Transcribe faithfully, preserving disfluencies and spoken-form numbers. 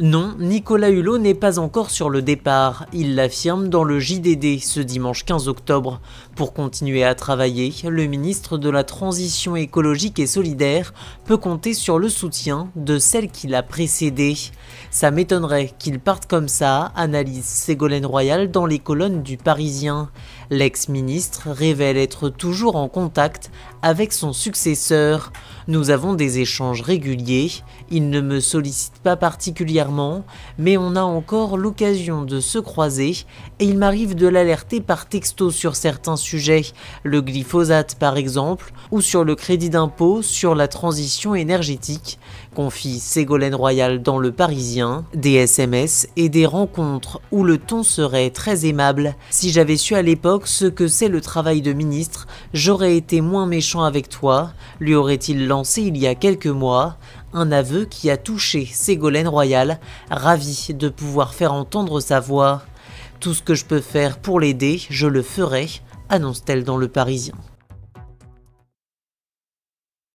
Non, Nicolas Hulot n'est pas encore sur le départ, il l'affirme dans le J D D ce dimanche quinze octobre. Pour continuer à travailler, le ministre de la Transition écologique et solidaire peut compter sur le soutien de celle qui l'a précédée. Ça m'étonnerait qu'il parte comme ça, analyse Ségolène Royal dans les colonnes du Parisien. L'ex-ministre révèle être toujours en contact avec son successeur. Nous avons des échanges réguliers, il ne me sollicite pas particulièrement, mais on a encore l'occasion de se croiser et il m'arrive de l'alerter par texto sur certains sujets, le glyphosate par exemple, ou sur le crédit d'impôt sur la transition énergétique, confie Ségolène Royal dans Le Parisien, des S M S et des rencontres où le ton serait très aimable. Si j'avais su à l'époque ce que c'est le travail de ministre, j'aurais été moins méchant avec toi, lui aurait-il lancé il y a quelques mois. Un aveu qui a touché Ségolène Royal, ravie de pouvoir faire entendre sa voix. « Tout ce que je peux faire pour l'aider, je le ferai », annonce-t-elle dans Le Parisien.